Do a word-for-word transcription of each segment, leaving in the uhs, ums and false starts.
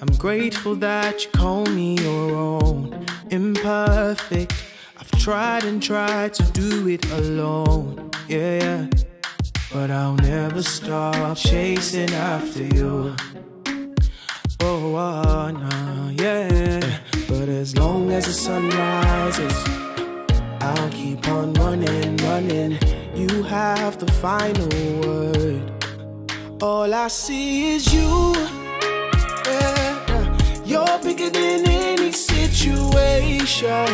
I'm grateful that you call me your own. Imperfect, I've tried and tried to do it alone. Yeah, yeah. But I'll never stop chasing after you. Oh, uh, nah, yeah. But as long as the sun rises, I'll keep on running, running. You have the final word. All I see is you, yeah. You're bigger than any situation.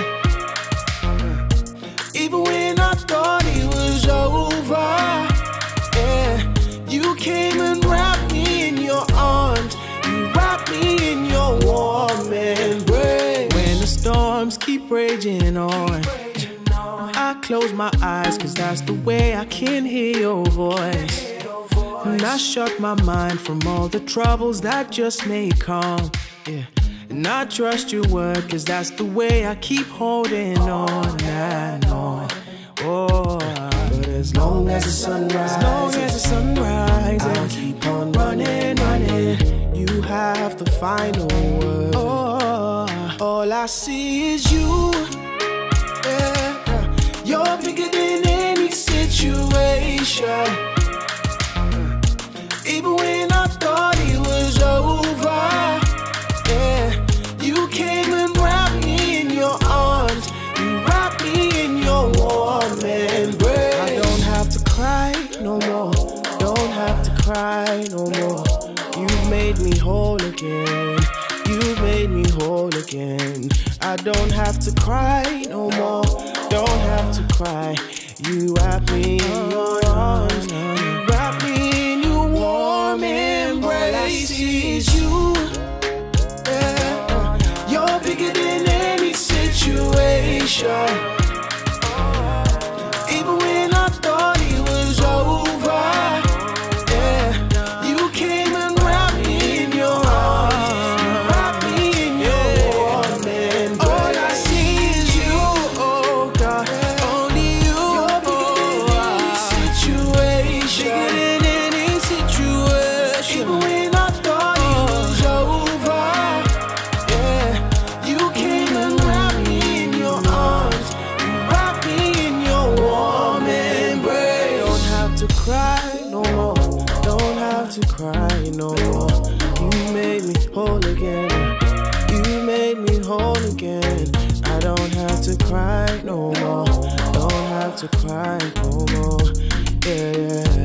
Even when I thought it was over, yeah. You came and wrapped me in your arms. You wrapped me in your warm embrace. When the storms keep raging on, I close my eyes, cause that's the way I can hear your voice. And I shut my mind from all the troubles that just may come, yeah. And I trust your word, cause that's the way I keep holding on and on. Oh, but as long as the sun rises, as long as the sun rises, I'll keep on running, running. You have the final word. Oh, all I see is you, yeah. You're bigger than any situation. Even when I thought it was over, yeah, you came and wrapped me in your arms. You wrapped me in your warm embrace. I don't have to cry no more. Don't have to cry no more. You've made me whole again. You've made me whole again. I don't have to cry no more. Don't have to cry. You wrapped me in your arms. You wrapped me. Is you, yeah. You're bigger than any situation. Even when I thought it was over, yeah. You came and wrapped me in your arms, you wrapped me in your warm embrace. All I see is you, oh God, only you. You're bigger than any situation, bigger than any situation. Even when cry no more, don't have to cry no more. You made me whole again. You made me whole again. I don't have to cry no more. Don't have to cry no more. Yeah, yeah.